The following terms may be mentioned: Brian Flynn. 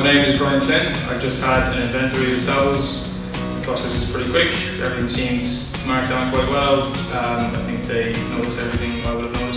My name is Brian Flynn. I've just had an inventory with cells. The process is pretty quick. Everything seems marked down quite well. I think they notice everything I would have known.